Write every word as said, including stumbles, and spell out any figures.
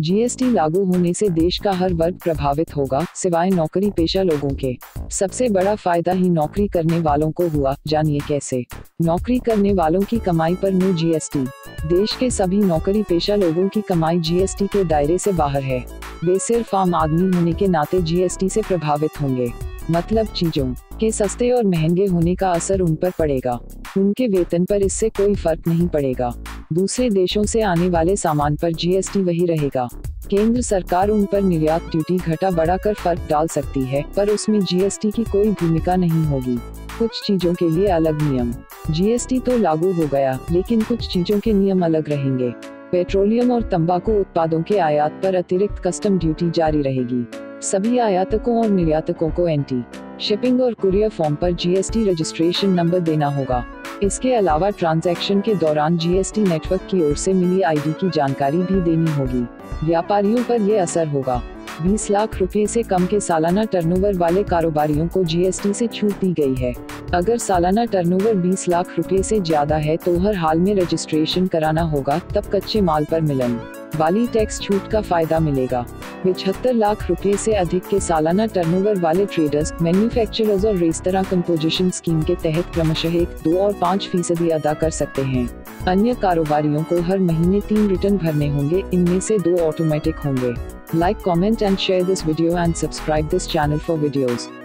GST लागू होने से देश का हर वर्ग प्रभावित होगा, सिवाय नौकरी पेशा लोगों के। सबसे बड़ा फायदा ही नौकरी करने वालों को हुआ, जानिए कैसे। नौकरी करने वालों की कमाई पर नो जीएसटी। देश के सभी नौकरी पेशा लोगों की कमाई जीएसटी के दायरे से बाहर है। वे सिर्फ आम आदमी होने के नाते जीएसटी से प्रभावित होंगे। मतलब चीजों के सस्ते और महंगे होने का असर उन पर पड़ेगा, उनके वेतन पर इससे कोई फर्क नहीं पड़ेगा। दूसरे देशों से आने वाले सामान पर जीएसटी वही रहेगा। केंद्र सरकार उन पर निर्यात ड्यूटी घटा बढ़ा कर फर्क डाल सकती है, पर उसमें जीएसटी की कोई भूमिका नहीं होगी। कुछ चीजों के लिए अलग नियम। जीएसटी तो लागू हो गया, लेकिन कुछ चीजों के नियम अलग रहेंगे। पेट्रोलियम और तंबाकू उत्पादों के आयात पर अतिरिक्त कस्टम ड्यूटी जारी रहेगी। सभी आयातकों और निर्यातकों को एंटी शिपिंग और कुरियर फॉर्म पर जीएसटी रजिस्ट्रेशन नंबर देना होगा। इसके अलावा ट्रांजैक्शन के दौरान जीएसटी नेटवर्क की ओर से मिली आईडी की जानकारी भी देनी होगी। व्यापारियों पर ये असर होगा। बीस लाख रुपए से कम के सालाना टर्नओवर वाले कारोबारियों को जीएसटी से छूट दी गई है। अगर सालाना टर्नओवर बीस लाख रुपए से ज्यादा है तो हर हाल में रजिस्ट्रेशन कराना होगा, तब कच्चे माल पर मिलन वाली टैक्स छूट का फायदा मिलेगा। पचहत्तर लाख रुपए से अधिक के सालाना टर्नओवर वाले ट्रेडर्स, मैन्युफैक्चरर्स और रेस्तरां कंपोजिशन स्कीम के तहत क्रमशः एक, दो और पाँच फीसदी अदा कर सकते हैं। अन्य कारोबारियों को हर महीने तीन रिटर्न भरने होंगे, इनमें से दो ऑटोमेटिक होंगे। Like, comment and share this video and subscribe this channel for videos.